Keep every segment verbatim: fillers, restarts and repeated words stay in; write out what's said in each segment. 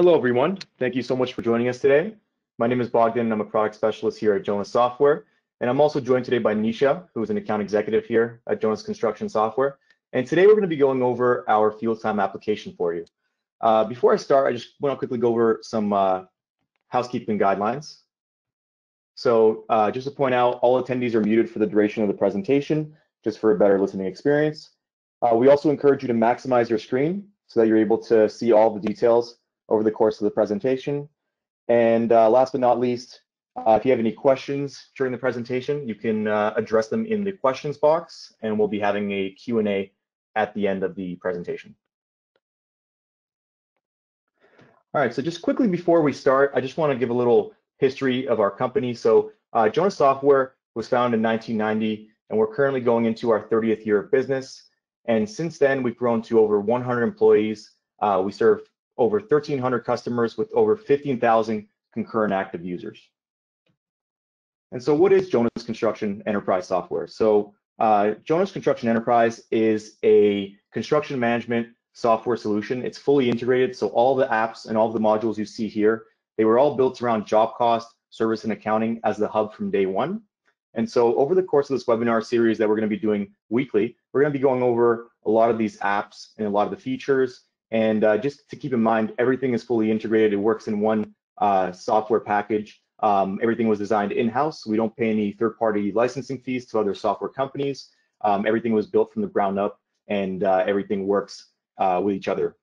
Hello, everyone. Thank you so much for joining us today. My name is Bogdan, and I'm a product specialist here at Jonas Software. And I'm also joined today by Nisha, who is an account executive here at Jonas Construction Software. And today we're going to be going over our FieldTime application for you. Uh, before I start, I just want to quickly go over some uh, housekeeping guidelines. So uh, just to point out, all attendees are muted for the duration of the presentation, just for a better listening experience. Uh, we also encourage you to maximize your screen so that you're able to see all the details over the course of the presentation. And uh, last but not least, uh, if you have any questions during the presentation, you can uh, address them in the questions box, and we'll be having a Q and A at the end of the presentation. All right, so just quickly before we start, I just want to give a little history of our company. So uh, Jonas Software was founded in nineteen ninety, and we're currently going into our thirtieth year of business. And since then, we've grown to over one hundred employees. Uh, we serve over thirteen hundred customers with over fifteen thousand concurrent active users. And so what is Jonas Construction Enterprise Software? So uh, Jonas Construction Enterprise is a construction management software solution. It's fully integrated, so all the apps and all the modules you see here, they were all built around job cost, service, and accounting as the hub from day one. And so over the course of this webinar series that we're going to be doing weekly, we're going to be going over a lot of these apps and a lot of the features. And uh, just to keep in mind, everything is fully integrated. It works in one uh, software package. Um, everything was designed in-house. We don't pay any third-party licensing fees to other software companies. Um, everything was built from the ground up, and uh, everything works uh, with each other.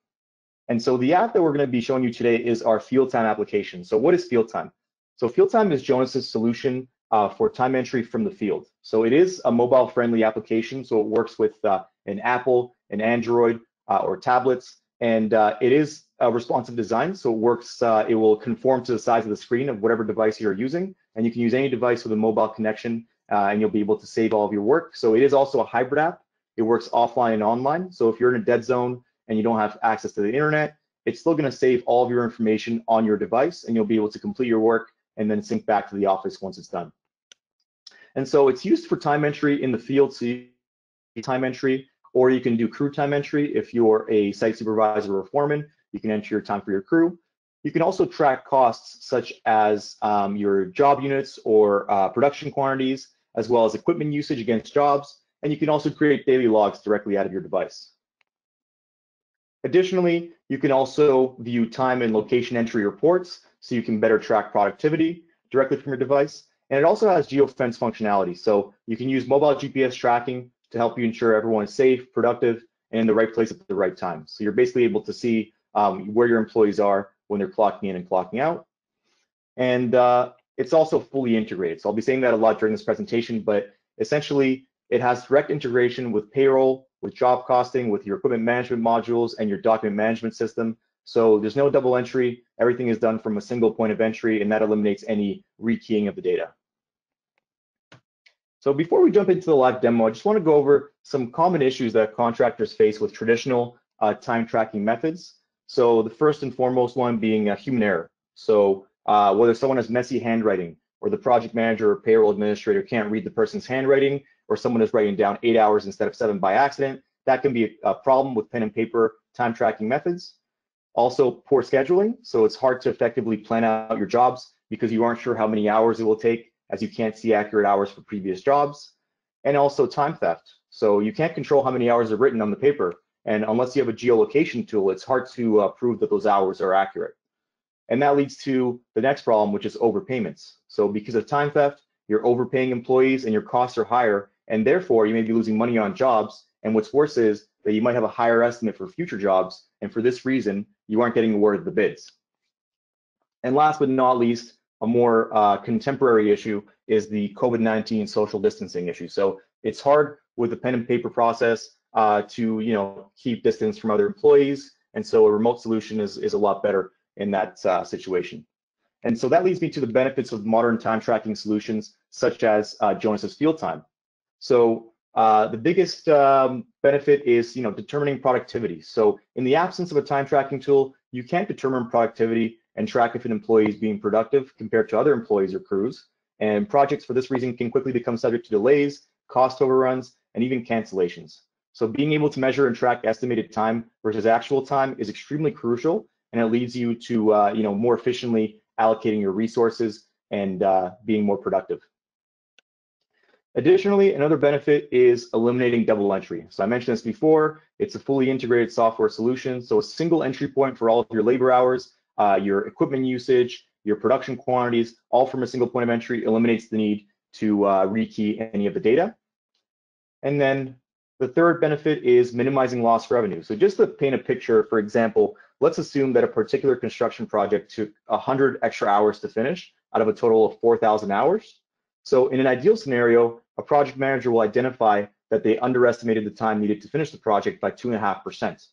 And so the app that we're going to be showing you today is our FieldTime application. So what is FieldTime? So FieldTime is Jonas's solution uh, for time entry from the field. So it is a mobile-friendly application. So it works with uh, an Apple, an Android, uh, or tablets. And uh, it is a responsive design, so it works, uh, it will conform to the size of the screen of whatever device you're using, and you can use any device with a mobile connection, uh, and you'll be able to save all of your work. So it is also a hybrid app. It works offline and online, so if you're in a dead zone and you don't have access to the internet, it's still going to save all of your information on your device, and you'll be able to complete your work and then sync back to the office once it's done. And so it's used for time entry in the field, so you can time entry, or you can do crew time entry. If you're a site supervisor or foreman, you can enter your time for your crew. You can also track costs such as um, your job units or uh, production quantities, as well as equipment usage against jobs. And you can also create daily logs directly out of your device. Additionally, you can also view time and location entry reports, so you can better track productivity directly from your device. And it also has geofence functionality. So you can use mobile G P S tracking to help you ensure everyone is safe, productive, and in the right place at the right time. So you're basically able to see um, where your employees are when they're clocking in and clocking out. And uh, it's also fully integrated. So I'll be saying that a lot during this presentation, but essentially it has direct integration with payroll, with job costing, with your equipment management modules and your document management system. So there's no double entry. Everything is done from a single point of entry, and that eliminates any rekeying of the data. So before we jump into the live demo, I just want to go over some common issues that contractors face with traditional uh, time tracking methods. So the first and foremost one being uh, human error. So uh, whether someone has messy handwriting, or the project manager or payroll administrator can't read the person's handwriting, or someone is writing down eight hours instead of seven by accident, that can be a, a problem with pen and paper time tracking methods. Also, poor scheduling. So it's hard to effectively plan out your jobs because you aren't sure how many hours it will take, as you can't see accurate hours for previous jobs. And also time theft. So you can't control how many hours are written on the paper, and unless you have a geolocation tool, it's hard to uh, prove that those hours are accurate. And that leads to the next problem, which is overpayments. So because of time theft, you're overpaying employees and your costs are higher, and therefore you may be losing money on jobs. And what's worse is that you might have a higher estimate for future jobs, and for this reason, you aren't getting awarded the bids. And last but not least, a more uh, contemporary issue is the COVID nineteen social distancing issue. So it's hard with the pen and paper process uh, to you know keep distance from other employees, and so a remote solution is, is a lot better in that uh, situation. And so that leads me to the benefits of modern time tracking solutions such as uh, Jonas's FieldTime. So uh, the biggest um, benefit is you know determining productivity. So in the absence of a time tracking tool, you can't determine productivity and track if an employee is being productive compared to other employees or crews. And projects for this reason can quickly become subject to delays, cost overruns, and even cancellations. So being able to measure and track estimated time versus actual time is extremely crucial, and it leads you to uh, you know, more efficiently allocating your resources and uh, being more productive. Additionally, another benefit is eliminating double entry. So I mentioned this before, it's a fully integrated software solution. So a single entry point for all of your labor hours, uh, your equipment usage, your production quantities, all from a single point of entry, eliminates the need to uh, rekey any of the data. And then the third benefit is minimizing lost revenue. So just to paint a picture, for example, let's assume that a particular construction project took one hundred extra hours to finish out of a total of four thousand hours. So in an ideal scenario, a project manager will identify that they underestimated the time needed to finish the project by two point five percent.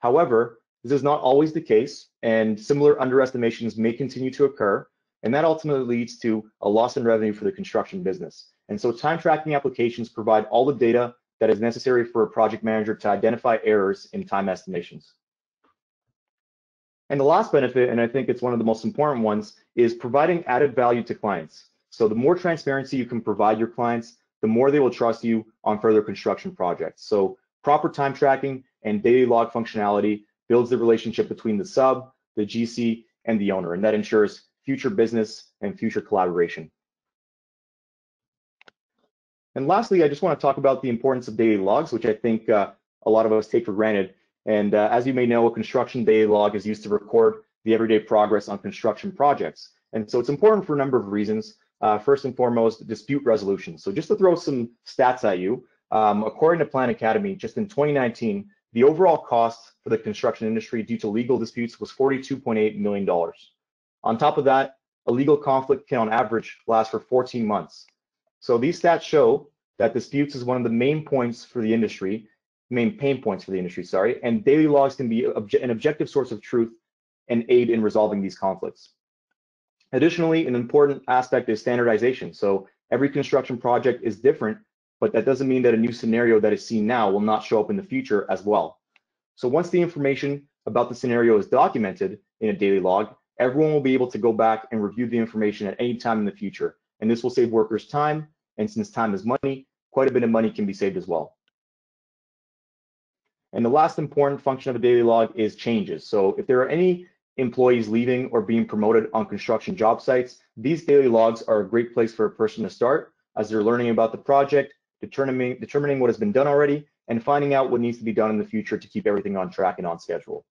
However, this is not always the case, and similar underestimations may continue to occur, and that ultimately leads to a loss in revenue for the construction business. And so time tracking applications provide all the data that is necessary for a project manager to identify errors in time estimations. And the last benefit, and I think it's one of the most important ones, is providing added value to clients. So the more transparency you can provide your clients, the more they will trust you on further construction projects. So proper time tracking and daily log functionality builds the relationship between the sub, the G C, and the owner, and that ensures future business and future collaboration. And lastly, I just want to talk about the importance of daily logs, which I think uh, a lot of us take for granted. And uh, as you may know, a construction daily log is used to record the everyday progress on construction projects. And so it's important for a number of reasons. Uh, first and foremost, dispute resolution. So just to throw some stats at you, um, according to Plan Academy, just in twenty nineteen, the overall cost for the construction industry due to legal disputes was forty-two point eight million dollars. On top of that, a legal conflict can on average last for fourteen months. So these stats show that disputes is one of the main points for the industry, main pain points for the industry, sorry, and daily logs can be obje- an objective source of truth and aid in resolving these conflicts. Additionally, an important aspect is standardization. So every construction project is different, but that doesn't mean that a new scenario that is seen now will not show up in the future as well. So once the information about the scenario is documented in a daily log, everyone will be able to go back and review the information at any time in the future. And this will save workers time. And since time is money, quite a bit of money can be saved as well. And the last important function of a daily log is changes. So if there are any employees leaving or being promoted on construction job sites, these daily logs are a great place for a person to start as they're learning about the project, determining, determining what has been done already, and finding out what needs to be done in the future to keep everything on track and on schedule.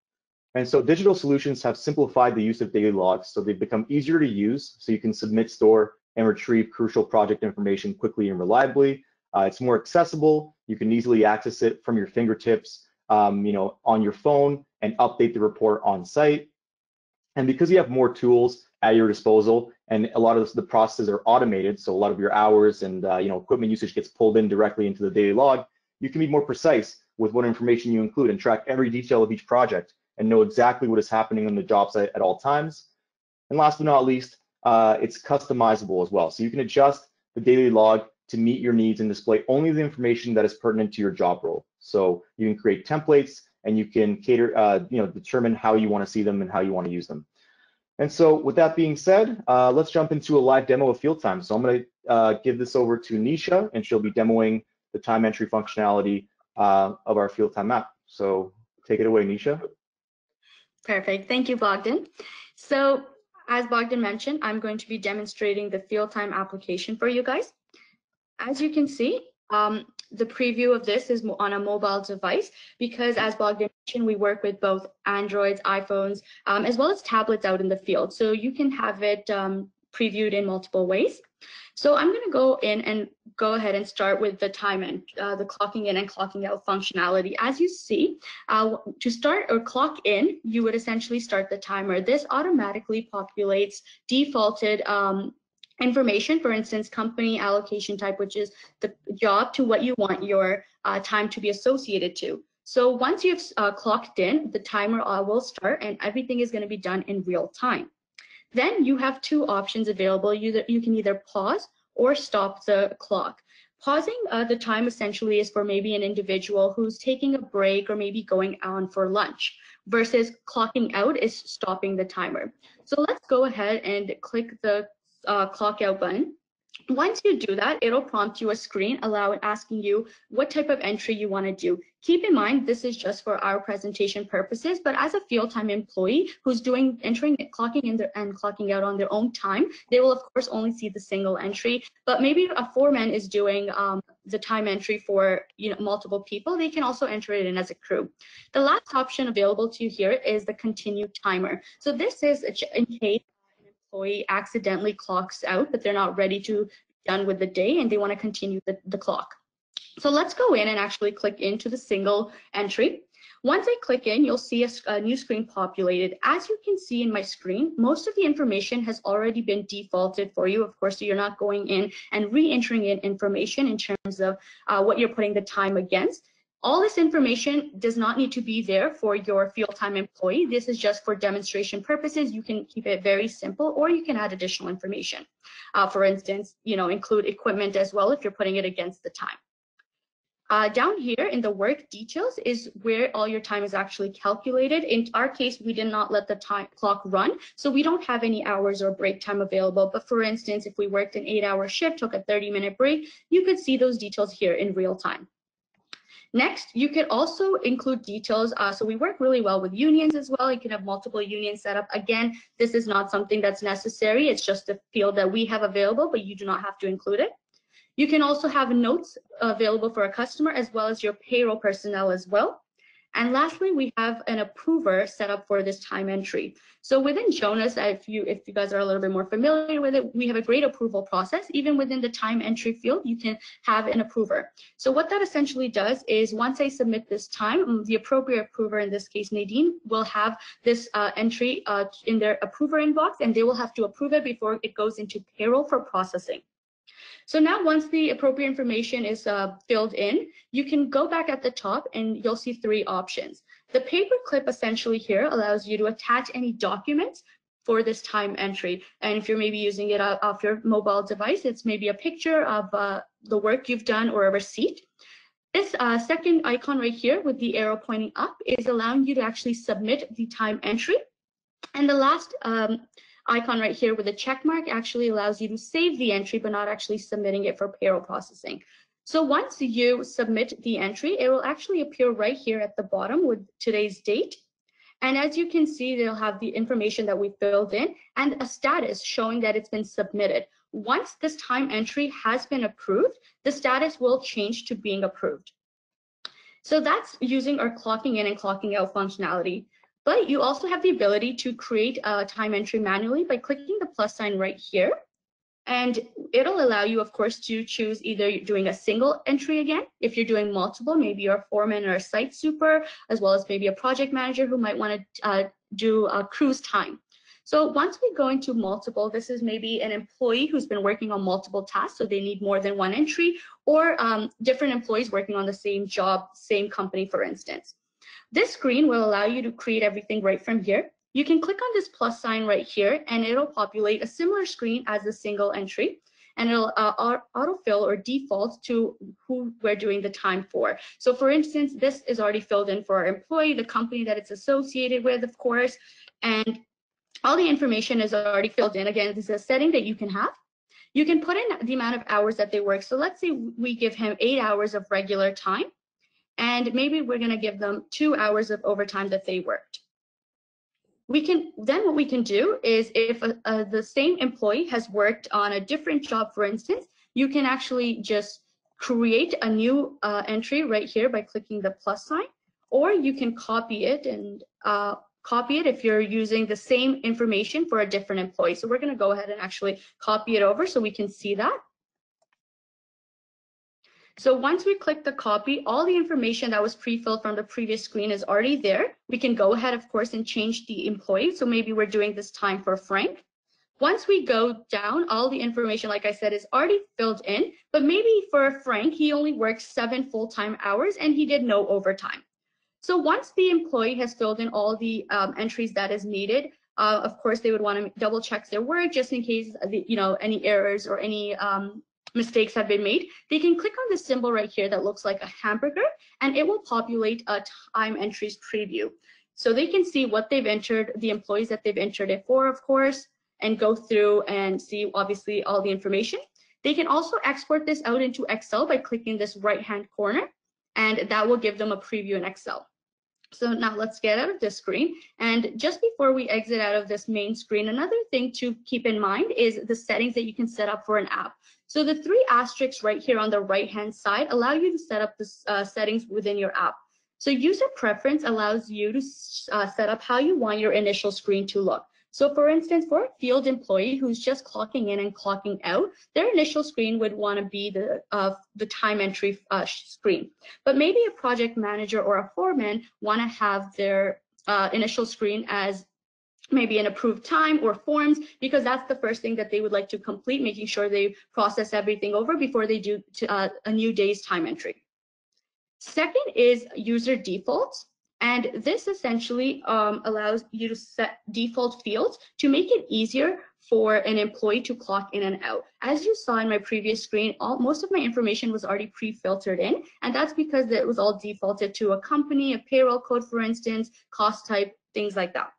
And so digital solutions have simplified the use of daily logs, so they've become easier to use, so you can submit, store, and retrieve crucial project information quickly and reliably. Uh, it's more accessible. You can easily access it from your fingertips, um, you know, on your phone, and update the report on site. And because you have more tools at your disposal, and a lot of the processes are automated, so a lot of your hours and uh, you know, equipment usage gets pulled in directly into the daily log, you can be more precise with what information you include and track every detail of each project and know exactly what is happening on the job site at all times. And last but not least, Uh, it's customizable as well. So you can adjust the daily log to meet your needs and display only the information that is pertinent to your job role. So you can create templates and you can cater, uh, you know, determine how you want to see them and how you want to use them. And so with that being said, uh, let's jump into a live demo of FieldTime. So I'm going to uh, give this over to Nisha, and she'll be demoing the time entry functionality uh, of our FieldTime app. So take it away, Nisha. Perfect. Thank you, Bogdan. So as Bogdan mentioned, I'm going to be demonstrating the FieldTime application for you guys. As you can see, um, the preview of this is on a mobile device because, as Bogdan mentioned, we work with both Androids, iPhones, um, as well as tablets out in the field. So you can have it um, previewed in multiple ways. So I'm going to go in and go ahead and start with the time and uh, the clocking in and clocking out functionality. As you see, uh, to start or clock in, you would essentially start the timer. This automatically populates defaulted um, information, for instance, company allocation type, which is the job, to what you want your uh, time to be associated to. So once you've uh, clocked in, the timer uh, will start and everything is going to be done in real time. Then you have two options available. You, you can either pause or stop the clock. Pausing uh, the time essentially is for maybe an individual who's taking a break or maybe going on for lunch, versus clocking out is stopping the timer. So let's go ahead and click the uh, clock out button. Once you do that, it'll prompt you a screen allowing asking you what type of entry you want to do. Keep in mind, this is just for our presentation purposes, but as a FieldTime employee who's doing entering, clocking in their, and clocking out on their own time, they will of course only see the single entry. But maybe a foreman is doing um, the time entry for you know multiple people. They can also enter it in as a crew. The last option available to you here is the continue timer. So this is in case employee accidentally clocks out, but they're not ready to be done with the day and they want to continue the, the clock. So let's go in and actually click into the single entry. Once I click in, you'll see a, a new screen populated. As you can see in my screen, most of the information has already been defaulted for you, of course, so you're not going in and re-entering in information in terms of uh, what you're putting the time against. All this information does not need to be there for your FieldTime employee. This is just for demonstration purposes. You can keep it very simple, or you can add additional information. Uh, for instance, you know, include equipment as well if you're putting it against the time. Uh, down here in the work details is where all your time is actually calculated. In our case, we did not let the time clock run, so we don't have any hours or break time available. But for instance, if we worked an eight-hour shift, took a thirty-minute break, you could see those details here in real time. Next, you can also include details. Uh, so we work really well with unions as well. You can have multiple unions set up. Again, this is not something that's necessary. It's just a field that we have available, but you do not have to include it. You can also have notes available for a customer as well as your payroll personnel as well. And lastly, we have an approver set up for this time entry. So within Jonas, if you if you guys are a little bit more familiar with it, we have a great approval process. Even within the time entry field, you can have an approver. So what that essentially does is once I submit this time, the appropriate approver, in this case, Nadine, will have this uh, entry uh, in their approver inbox, and they will have to approve it before it goes into payroll for processing. So now once the appropriate information is uh, filled in, you can go back at the top and you'll see three options. The paperclip essentially here allows you to attach any documents for this time entry. And if you're maybe using it off your mobile device, it's maybe a picture of uh, the work you've done or a receipt. This uh, second icon right here with the arrow pointing up is allowing you to actually submit the time entry. And the last um, icon right here with a check mark actually allows you to save the entry but not actually submitting it for payroll processing. So once you submit the entry, it will actually appear right here at the bottom with today's date. And as you can see, they'll have the information that we filled in and a status showing that it's been submitted. Once this time entry has been approved, the status will change to being approved. So that's using our clocking in and clocking out functionality. But you also have the ability to create a time entry manually by clicking the plus sign right here. And it'll allow you, of course, to choose either you're doing a single entry again, if you're doing multiple, maybe you're a foreman or a site super, as well as maybe a project manager who might want to uh, do a cruise time. So once we go into multiple, this is maybe an employee who's been working on multiple tasks, so they need more than one entry, or um, different employees working on the same job, same company, for instance. This screen will allow you to create everything right from here. You can click on this plus sign right here and it'll populate a similar screen as the single entry, and it'll uh, autofill or default to who we're doing the time for. So for instance, this is already filled in for our employee, the company that it's associated with, of course, and all the information is already filled in. Again, this is a setting that you can have. You can put in the amount of hours that they work. So let's say we give him eight hours of regular time, and maybe we're going to give them two hours of overtime that they worked. We can then what we can do is if a, a, the same employee has worked on a different job, for instance, you can actually just create a new uh, entry right here by clicking the plus sign, or you can copy it and uh, copy it if you're using the same information for a different employee. So we're going to go ahead and actually copy it over so we can see that. So once we click the copy, all the information that was pre-filled from the previous screen is already there. We can go ahead, of course, and change the employee. So maybe we're doing this time for Frank. Once we go down, all the information, like I said, is already filled in. But maybe for Frank, he only worked seven full-time hours and he did no overtime. So once the employee has filled in all the um, entries that is needed, uh, of course, they would want to double check their work just in case, you know, any errors or any um, mistakes have been made. They can click on this symbol right here that looks like a hamburger, and it will populate a time entries preview. So they can see what they've entered, the employees that they've entered it for, of course, and go through and see obviously all the information. They can also export this out into Excel by clicking this right-hand corner, and that will give them a preview in Excel. So now let's get out of this screen. And just before we exit out of this main screen, another thing to keep in mind is the settings that you can set up for an app. So the three asterisks right here on the right-hand side allow you to set up the uh, settings within your app. So user preference allows you to uh, set up how you want your initial screen to look. So for instance, for a field employee who's just clocking in and clocking out, their initial screen would want to be the, uh, the time entry uh, screen. But maybe a project manager or a foreman want to have their uh, initial screen as maybe an approved time or forms, because that's the first thing that they would like to complete, making sure they process everything over before they do to, uh, a new day's time entry. Second is user defaults, and this essentially um, allows you to set default fields to make it easier for an employee to clock in and out. As you saw in my previous screen, all, most of my information was already pre-filtered in, and that's because it was all defaulted to a company, a payroll code, for instance, cost type, things like that.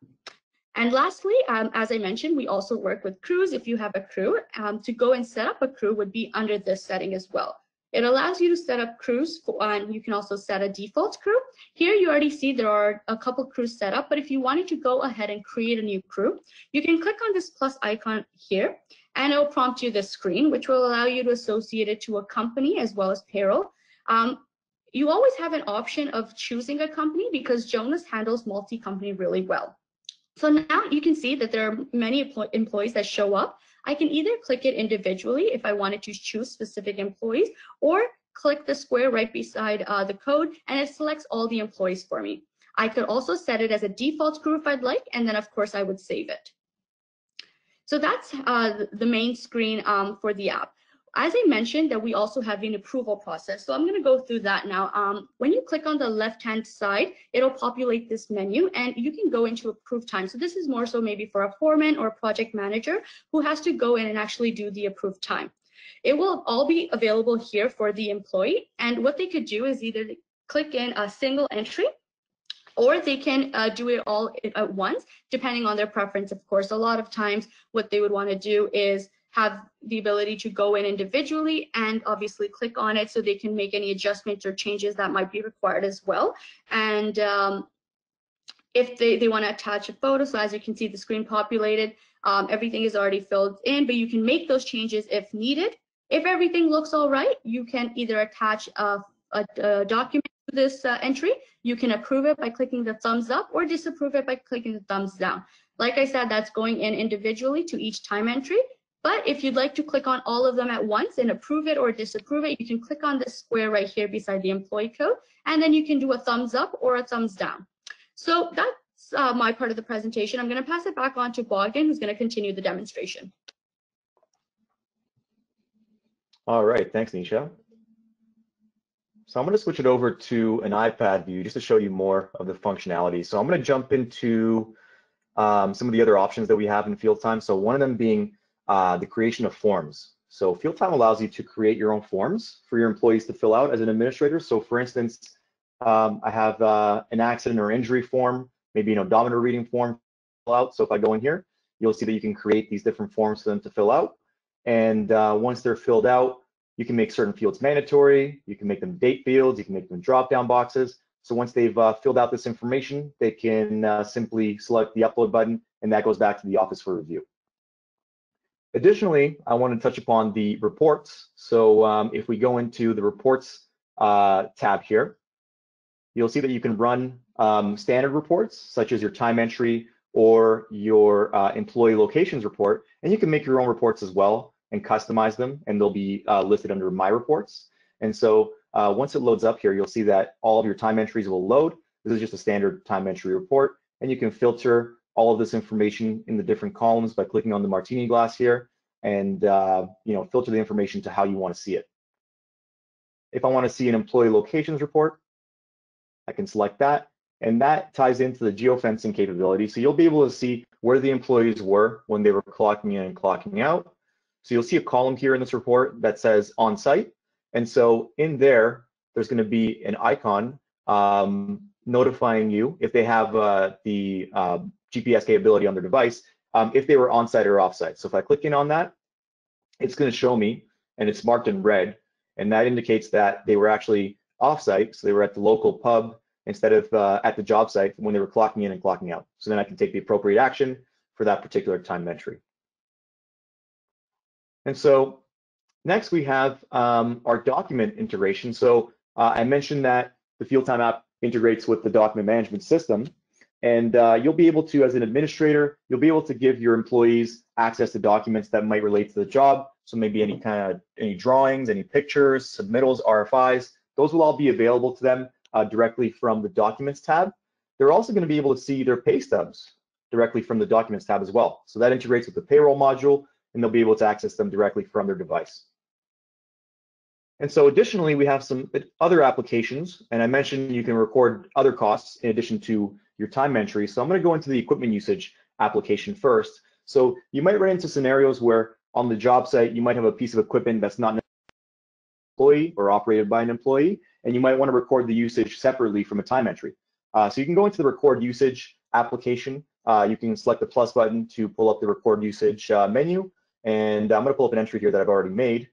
And lastly, um, as I mentioned, we also work with crews. If you have a crew, um, to go and set up a crew would be under this setting as well. It allows you to set up crews, for, and you can also set a default crew. Here you already see there are a couple crews set up, but if you wanted to go ahead and create a new crew, you can click on this plus icon here, and it will prompt you this screen, which will allow you to associate it to a company as well as payroll. Um, you always have an option of choosing a company because Jonas handles multi-company really well. So now you can see that there are many employees that show up. I can either click it individually if I wanted to choose specific employees, or click the square right beside uh, the code and it selects all the employees for me. I could also set it as a default crew if I'd like, and then of course I would save it. So that's uh, the main screen um, for the app. As I mentioned, that we also have an approval process. So I'm going to go through that now. Um, when you click on the left-hand side, it'll populate this menu and you can go into approve time. So this is more so maybe for a foreman or a project manager who has to go in and actually do the approved time. It will all be available here for the employee. And what they could do is either click in a single entry, or they can uh, do it all at once, depending on their preference. Of course, a lot of times what they would want to do is have the ability to go in individually and obviously click on it so they can make any adjustments or changes that might be required as well. And um, if they, they want to attach a photo, so as you can see the screen populated, um, everything is already filled in, but you can make those changes if needed. If everything looks all right, you can either attach a, a, a document to this uh, entry, you can approve it by clicking the thumbs up or disapprove it by clicking the thumbs down. Like I said, that's going in individually to each time entry. But if you'd like to click on all of them at once and approve it or disapprove it, you can click on this square right here beside the employee code, and then you can do a thumbs up or a thumbs down. So that's uh, my part of the presentation. I'm going to pass it back on to Bogdan, who's going to continue the demonstration. All right, thanks, Nisha. So I'm going to switch it over to an iPad view just to show you more of the functionality. So I'm going to jump into um, some of the other options that we have in FieldTime. So one of them being Uh, the creation of forms. So FieldTime allows you to create your own forms for your employees to fill out as an administrator. So for instance, um, I have uh, an accident or injury form, maybe an odometer reading form to fill out. So if I go in here, you'll see that you can create these different forms for them to fill out. And uh, once they're filled out, you can make certain fields mandatory. You can make them date fields. You can make them drop-down boxes. So once they've uh, filled out this information, they can uh, simply select the upload button, and that goes back to the office for review. Additionally, I want to touch upon the reports. So um, if we go into the reports uh, tab here, you'll see that you can run um, standard reports, such as your time entry or your uh, employee locations report, and you can make your own reports as well and customize them, and they'll be uh, listed under My Reports. And so uh, once it loads up here, you'll see that all of your time entries will load. This is just a standard time entry report, and you can filter all of this information in the different columns by clicking on the martini glass here, and uh, you know, filter the information to how you want to see it. If I want to see an employee locations report, I can select that, and that ties into the geofencing capability. So you'll be able to see where the employees were when they were clocking in and clocking out. So you'll see a column here in this report that says on site, and so in there, there's going to be an icon um, notifying you if they have uh, the uh, G P S capability on their device, um, if they were on-site or off-site. So if I click in on that, it's going to show me and it's marked in red, and that indicates that they were actually offsite, so they were at the local pub instead of uh, at the job site when they were clocking in and clocking out. So then I can take the appropriate action for that particular time entry. And so next we have um, our document integration. So uh, I mentioned that the FieldTime app integrates with the document management system, and uh, you'll be able to, as an administrator, you'll be able to give your employees access to documents that might relate to the job. So maybe any kind of any drawings, any pictures, submittals, R F Is, those will all be available to them uh, directly from the documents tab. They're also going to be able to see their pay stubs directly from the documents tab as well. So that integrates with the payroll module, and they'll be able to access them directly from their device. And so additionally, we have some other applications, and I mentioned you can record other costs in addition to your time entry. So I'm going to go into the equipment usage application first. So you might run into scenarios where on the job site, you might have a piece of equipment that's not an employee or operated by an employee, and you might want to record the usage separately from a time entry. Uh, so you can go into the record usage application. Uh, you can select the plus button to pull up the record usage uh, menu, and I'm going to pull up an entry here that I've already made.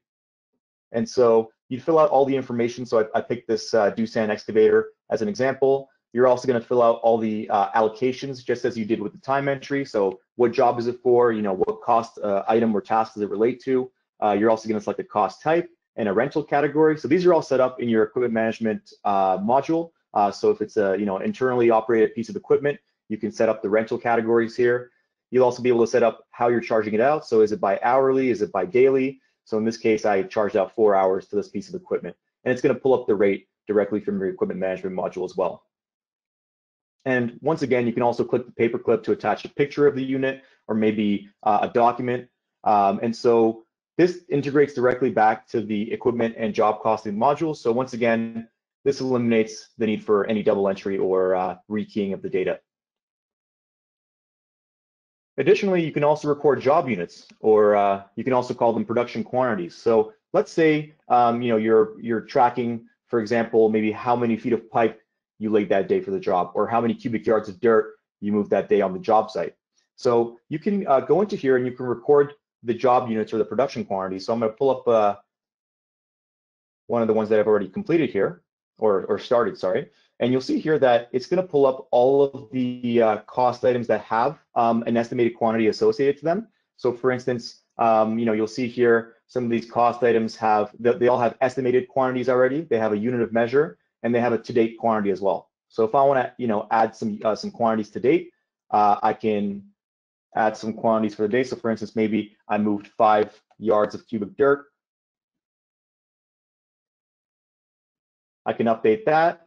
And so you fill out all the information. So I, I picked this uh, Doosan excavator as an example. You're also going to fill out all the uh, allocations, just as you did with the time entry. So what job is it for? You know, what cost uh, item or task does it relate to? Uh, you're also going to select a cost type and a rental category. So these are all set up in your equipment management uh, module. Uh, so if it's a you know internally operated piece of equipment, you can set up the rental categories here. You'll also be able to set up how you're charging it out. So is it by hourly? Is it by daily? So in this case, I charged out four hours to this piece of equipment, and it's going to pull up the rate directly from your equipment management module as well. And once again, you can also click the paperclip to attach a picture of the unit or maybe uh, a document. Um, and so this integrates directly back to the equipment and job costing module. So once again, this eliminates the need for any double entry or uh, rekeying of the data. Additionally, you can also record job units, or uh, you can also call them production quantities. So let's say um, you know, you're, you're tracking, for example, maybe how many feet of pipe you laid that day for the job, or how many cubic yards of dirt you moved that day on the job site. So you can uh, go into here and you can record the job units or the production quantity. So I'm going to pull up uh, one of the ones that I've already completed here, or, or started, sorry. And you'll see here that it's going to pull up all of the uh, cost items that have um, an estimated quantity associated to them. So for instance, um, you know, you'll see here some of these cost items have, they, they all have estimated quantities already. They have a unit of measure, and they have a to-date quantity as well. So if I want to, you know, add some uh, some quantities to date, uh, I can add some quantities for the day. So for instance, maybe I moved five yards of cubic dirt. I can update that,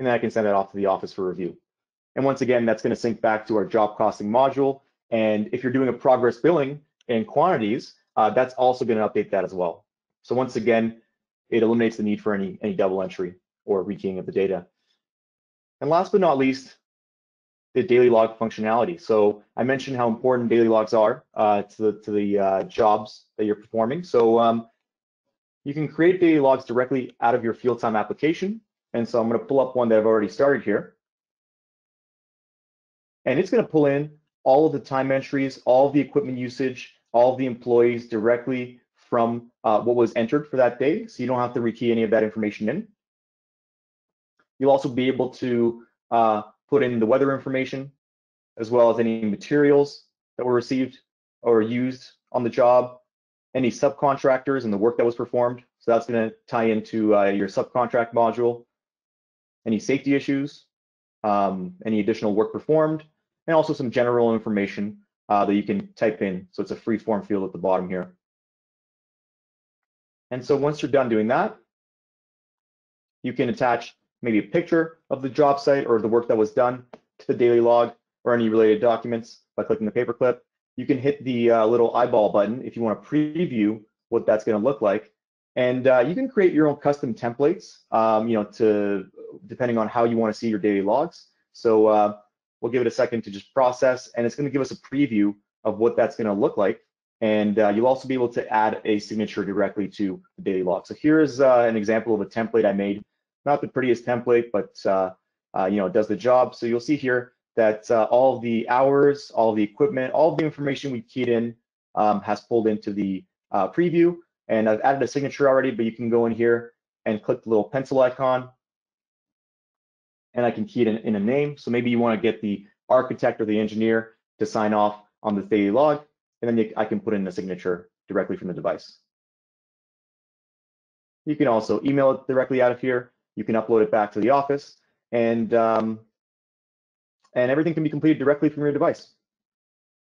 and then I can send that off to the office for review. And once again, that's going to sync back to our job costing module. And if you're doing a progress billing in quantities, uh, that's also going to update that as well. So once again, it eliminates the need for any, any double entry or rekeying of the data. And last but not least, the daily log functionality. So I mentioned how important daily logs are uh, to the, to the uh, jobs that you're performing. So um, you can create daily logs directly out of your FieldTime application. And so I'm going to pull up one that I've already started here. And it's going to pull in all of the time entries, all of the equipment usage, all of the employees directly from uh, what was entered for that day, so you don't have to rekey any of that information in. You'll also be able to uh, put in the weather information, as well as any materials that were received or used on the job, any subcontractors and the work that was performed. So that's going to tie into uh, your subcontract module, any safety issues, um, any additional work performed, and also some general information uh, that you can type in. So it's a free form field at the bottom here. And so once you're done doing that, you can attach maybe a picture of the job site or the work that was done to the daily log or any related documents by clicking the paperclip. You can hit the uh, little eyeball button if you want to preview what that's going to look like. And uh, you can create your own custom templates, um, you know, to depending on how you want to see your daily logs. So uh, we'll give it a second to just process, and it's going to give us a preview of what that's going to look like. And uh, you'll also be able to add a signature directly to the daily log. So here's uh, an example of a template I made. Not the prettiest template, but uh, uh, you know, it does the job. So you'll see here that uh, all the hours, all the equipment, all the information we keyed in um, has pulled into the uh, preview, and I've added a signature already, but you can go in here and click the little pencil icon, and I can key it in, in a name. So maybe you want to get the architect or the engineer to sign off on this daily log, and then you, I can put in a signature directly from the device. You can also email it directly out of here. You can upload it back to the office, and um, and everything can be completed directly from your device.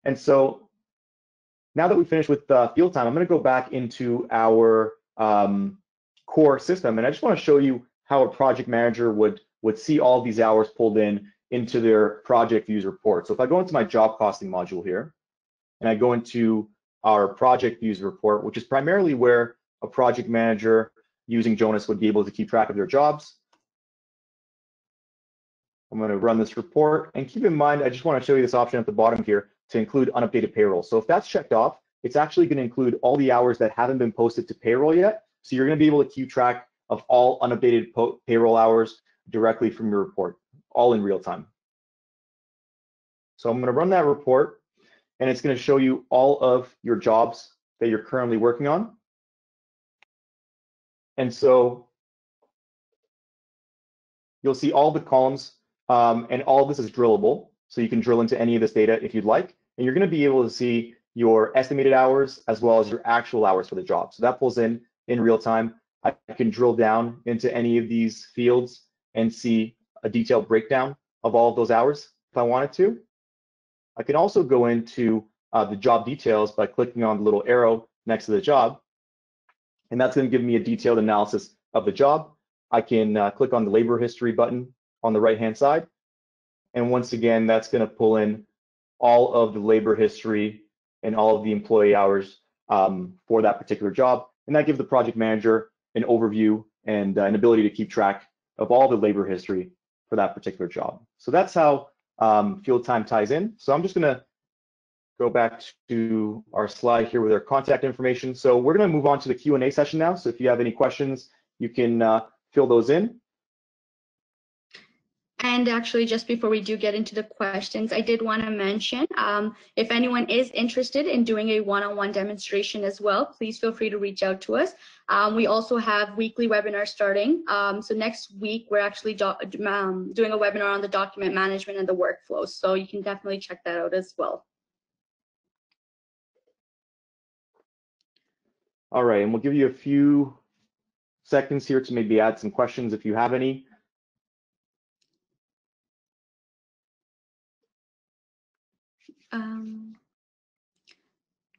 And so now that we finished with uh, FieldTime, I'm going to go back into our um, core system, and I just want to show you how a project manager would would see all these hours pulled in into their project views report. So if I go into my job costing module here, and I go into our project views report, which is primarily where a project manager using Jonas would be able to keep track of their jobs. I'm going to run this report, and keep in mind, I just want to show you this option at the bottom here to include unupdated payroll. So if that's checked off, it's actually going to include all the hours that haven't been posted to payroll yet. So you're going to be able to keep track of all unupdated payroll hours directly from your report, all in real time. So I'm going to run that report, and it's going to show you all of your jobs that you're currently working on. And so you'll see all the columns, um, and all this is drillable. So you can drill into any of this data if you'd like, and you're going to be able to see your estimated hours as well as your actual hours for the job. So that pulls in in real time. I can drill down into any of these fields and see a detailed breakdown of all of those hours if I wanted to. I can also go into uh, the job details by clicking on the little arrow next to the job, and that's going to give me a detailed analysis of the job. I can uh, click on the labor history button on the right-hand side, and once again, that's going to pull in all of the labor history and all of the employee hours um, for that particular job, and that gives the project manager an overview and uh, an ability to keep track of all the labor history for that particular job. So that's how um, FieldTime ties in. So I'm just going to go back to our slide here with our contact information. So we're going to move on to the Q and A session now. So if you have any questions, you can uh, fill those in. And actually, just before we do get into the questions, I did want to mention, um, if anyone is interested in doing a one-on-one demonstration as well, please feel free to reach out to us. Um, we also have weekly webinars starting. Um, so next week, we're actually do um, doing a webinar on the document management and the workflow. So you can definitely check that out as well. All right, and we'll give you a few seconds here to maybe add some questions if you have any. Um,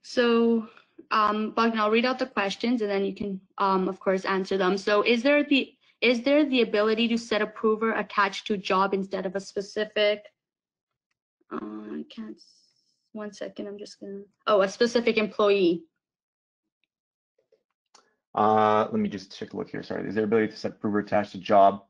so, um, Bogdan, I'll read out the questions, and then you can, um, of course, answer them. So, is there the is there the ability to set approver attached to job instead of a specific? Uh, I can't. One second, I'm just gonna. Oh, a specific employee. Uh, let me just take a look here. Sorry, is there ability to set approver attached to job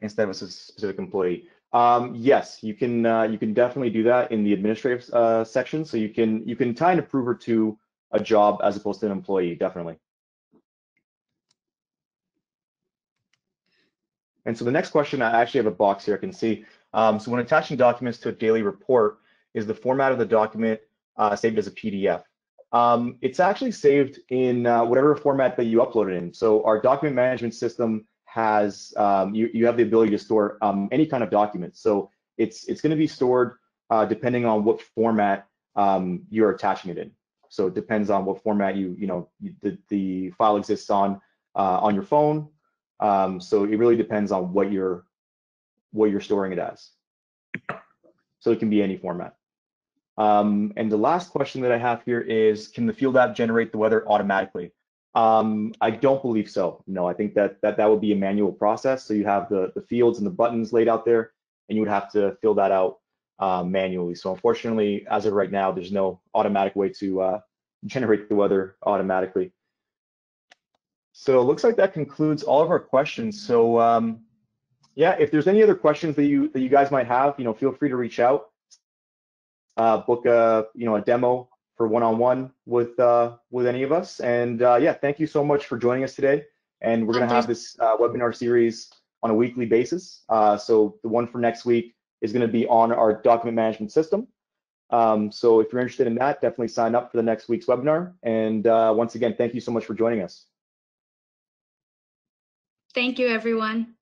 instead of a specific employee? Um, yes, you can. Uh, you can definitely do that in the administrative uh, section. So you can you can tie an approver to a job as opposed to an employee, definitely. And so the next question, I actually have a box here I can see. Um, so when attaching documents to a daily report, is the format of the document uh, saved as a P D F? Um, it's actually saved in uh, whatever format that you uploaded in. So our document management system has, um, you, you have the ability to store um, any kind of document. So it's it's going to be stored uh, depending on what format um, you're attaching it in. So it depends on what format you, you know, you, the, the file exists on, uh, on your phone. Um, so it really depends on what you're, what you're storing it as. So it can be any format. Um, and the last question that I have here is, can the field app generate the weather automatically? Um, I don't believe so. No, I think that that, that would be a manual process. So you have the, the fields and the buttons laid out there, and you would have to fill that out uh, manually. So unfortunately, as of right now, there's no automatic way to uh, generate the weather automatically. So it looks like that concludes all of our questions. So um, yeah, if there's any other questions that you that you guys might have, you know, feel free to reach out. Uh, book a you know a demo for one-on-one with uh, with any of us, and uh, yeah, thank you so much for joining us today. And we're going to have this uh, webinar series on a weekly basis. Uh, so the one for next week is going to be on our document management system, Um, so if you're interested in that, definitely sign up for the next week's webinar. And uh, once again, thank you so much for joining us. Thank you, everyone.